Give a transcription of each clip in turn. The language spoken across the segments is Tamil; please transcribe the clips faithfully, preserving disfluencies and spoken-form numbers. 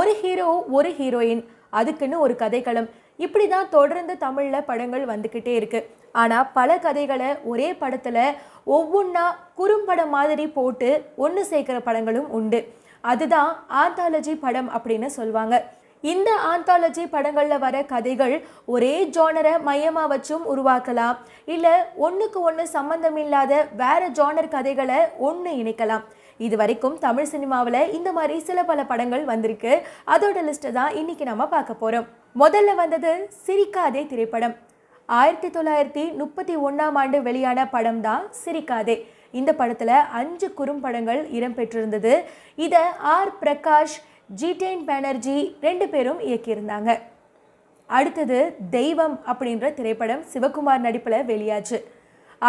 ஒரு ஹீரோ ஒரு ஹீரோயின் அதுக்குன்னு ஒரு கதைக்களம் இப்படி தான் தொடர்ந்து தமிழ்ல படங்கள் வந்துக்கிட்டே இருக்கு. ஆனா பல கதைகளை ஒரே படத்துல ஒவ்வொன்னா குறும்படம் மாதிரி போட்டு ஒன்னு சேர்க்கிற படங்களும் உண்டு. அதுதான் ஆந்தாலஜி படம் அப்படின்னு சொல்வாங்க. இந்த ஆந்தாலஜி படங்களில் வர கதைகள் ஒரே ஜானரை மையமாக வச்சும் உருவாக்கலாம், இல்லை ஒன்றுக்கு ஒன்று சம்பந்தம் இல்லாத வேறு ஜானர் கதைகளை ஒன்று இணைக்கலாம். இது வரைக்கும் தமிழ் சினிமாவில் இந்த மாதிரி சில பல படங்கள் வந்திருக்கு. அதோட லிஸ்ட்டை தான் இன்றைக்கி நம்ம பார்க்க போகிறோம். முதல்ல வந்தது சிரிக்காதே திரைப்படம். ஆயிரத்தி தொள்ளாயிரத்தி முப்பத்தி ஒன்றாம் ஆண்டு வெளியான படம் தான் சிரிக்காதே. இந்த படத்தில் அஞ்சு குறும்படங்கள் இடம்பெற்றிருந்தது. இதை ஆர் பிரகாஷ், ஜிடேன் பானர்ஜி ரெண்டு பேரும் இயக்கியிருந்தாங்க. அடுத்தது தெய்வம் அப்படின்ற திரைப்படம் சிவகுமார் நடிப்பில் வெளியாச்சு.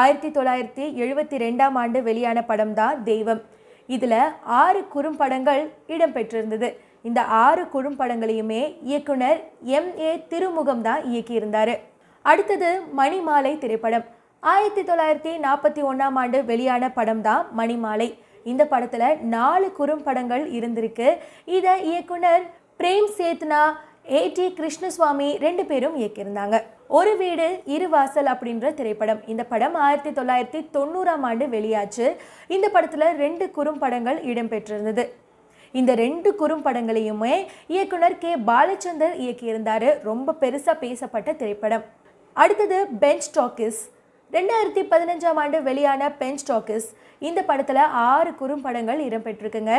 ஆயிரத்தி தொள்ளாயிரத்தி எழுபத்தி ரெண்டாம் ஆண்டு வெளியான படம் தான் தெய்வம். இதில் ஆறு குறும்படங்கள் இடம்பெற்றிருந்தது. இந்த ஆறு குறும்படங்களையுமே இயக்குனர் எம் ஏ திருமுகம் தான் இயக்கியிருந்தார். அடுத்தது மணிமாலை திரைப்படம். ஆயிரத்தி தொள்ளாயிரத்தி நாற்பத்தி ஒன்றாம் ஆண்டு வெளியான படம் தான் மணிமாலை. இந்த படத்தில் நாலு குறும்படங்கள் இருந்திருக்கு. இதை இயக்குனர் பிரேம் சேத்னா, ஏ டி கிருஷ்ணசுவாமி ரெண்டு பேரும் இயக்கியிருந்தாங்க. ஒரு வீடு இரு வாசல் அப்படின்ற திரைப்படம். இந்த படம் ஆயிரத்தி தொள்ளாயிரத்தி தொண்ணூறாம் ஆண்டு வெளியாச்சு. இந்த படத்தில் ரெண்டு குறும்படங்கள் இடம்பெற்றிருந்தது. இந்த ரெண்டு குறும்படங்களையுமே இயக்குனர் கே பாலச்சந்தர் இயக்கியிருந்தார். ரொம்ப பெருசாக பேசப்பட்ட திரைப்படம். அடுத்தது பெஞ்ச் டாக்கீஸ். ரெண்டாயிரத்தி பதினஞ்சாம் ஆண்டு வெளியான பெஞ்ச் டாக்கீஸ். இந்த படத்தில் ஆறு குறும்படங்கள் இடம்பெற்றிருக்குங்க.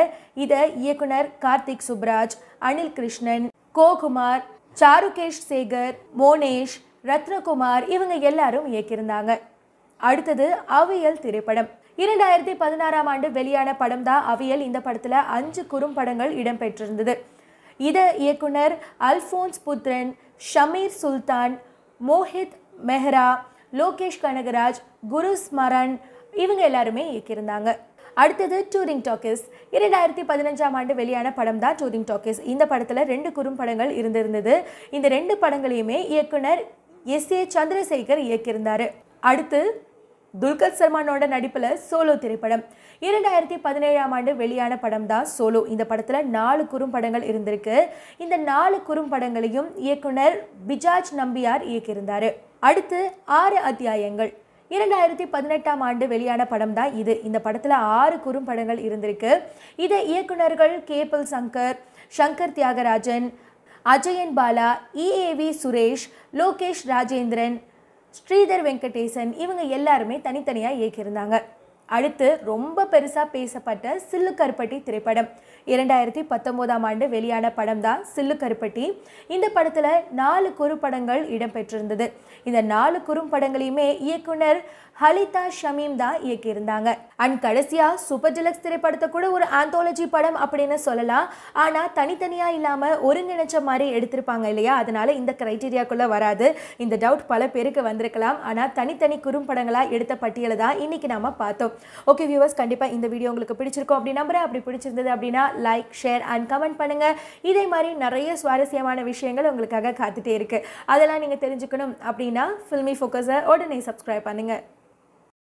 இதை இயக்குனர் கார்த்திக் சுப்ராஜ், அனில் கிருஷ்ணன், கோகுமார், சாருகேஷ் சேகர், மோனேஷ், ரத்னகுமார் இவங்க எல்லாரும் இயக்கியிருந்தாங்க. அடுத்தது அவியல் திரைப்படம். இரண்டாயிரத்தி பதினாறாம் ஆண்டு வெளியான படம் தான் அவியல். இந்த படத்தில் அஞ்சு குறும்படங்கள் இடம்பெற்றிருந்தது. இதை இயக்குனர் அல்ஃபோன்ஸ் புத்ரன், ஷமீர் சுல்தான், மோஹித் மெஹ்ரா, லோகேஷ் கனகராஜ், குரு ஸ்மரன் இவங்க எல்லாருமே இயக்கியிருந்தாங்க. அடுத்தது டூரிங் டாக்கீஸ். இரண்டாயிரத்தி பதினஞ்சாம் ஆண்டு வெளியான படம் தான் டூரிங் டாக்கீஸ். இந்த படத்தில் ரெண்டு குறும்படங்கள் இருந்திருந்தது. இந்த ரெண்டு படங்களையுமே இயக்குனர் எஸ் ஏ சந்திரசேகர் இயக்கியிருந்தார். அடுத்து துல்கர் சல்மானோட நடிப்பில் சோலோ திரைப்படம். இரண்டாயிரத்தி பதினேழாம் ஆண்டு வெளியான படம் தான் சோலோ. இந்த படத்தில் நாலு குறும்படங்கள் இருந்திருக்கு. இந்த நாலு குறும்படங்களையும் இயக்குனர் பிஜாஜ் நம்பியார் இயக்கியிருந்தார். அடுத்து ஆறு அத்தியாயங்கள். இரண்டாயிரத்தி பதினெட்டாம் ஆண்டு வெளியான படம் தான் இது. இந்த படத்தில் ஆறு குறும்படங்கள் இருந்திருக்கு. இதை இயக்குநர்கள் கேபிள் சங்கர், சங்கர் தியாகராஜன், அஜயன் பாலா, இஏவி சுரேஷ், லோகேஷ் ராஜேந்திரன், ஸ்ரீதர் வெங்கடேசன் இவங்க எல்லாருமே தனித்தனியாக இயக்கியிருந்தாங்க. அடுத்து ரொம்ப பெருசாக பேசப்பட்ட சில்லு கருப்பட்டி திரைப்படம். இரண்டாயிரத்தி பத்தொம்போதாம் ஆண்டு வெளியான படம் தான் சில்லு கருப்பட்டி. இந்த படத்தில் நாலு குறும்படங்கள் இடம்பெற்றிருந்தது. இந்த நாலு குறும்படங்களையுமே இயக்குனர் ஹலிதா ஷமீம் தான் இயக்கியிருந்தாங்க. அண்ட் கடைசியாக சூப்பர் டிலக்ஸ் திரைப்படத்தை கூட ஒரு ஆந்தாலஜி படம் அப்படின்னு சொல்லலாம். ஆனால் தனித்தனியாக இல்லாமல் ஒருங்கிணைச்ச மாதிரி எடுத்திருப்பாங்க இல்லையா, அதனால் இந்த க்ரைட்டீரியாக்குள்ளே வராது. இந்த டவுட் பல பேருக்கு வந்திருக்கலாம். ஆனால் தனித்தனி குறும்படங்களாக எடுத்த பட்டியலை தான் இன்றைக்கி நாம் பார்த்தோம். ஓகே வியூவர்ஸ், கண்டிப்பாக இந்த வீடியோ உங்களுக்கு பிடிச்சிருக்கும் அப்படி நம்புறேன். அப்படி பிடிச்சிருந்தது அப்படின்னா லைக், ஷேர் அண்ட் கமெண்ட் பண்ணுங்கள். இதே மாதிரி நிறைய சுவாரஸ்யமான விஷயங்கள் உங்களுக்காக காத்துட்டே இருக்குது. அதெல்லாம் நீங்கள் தெரிஞ்சுக்கணும் அப்படின்னா ஃபில்மி ஃபோக்கஸை உடனே சப்ஸ்கிரைப் பண்ணுங்கள்.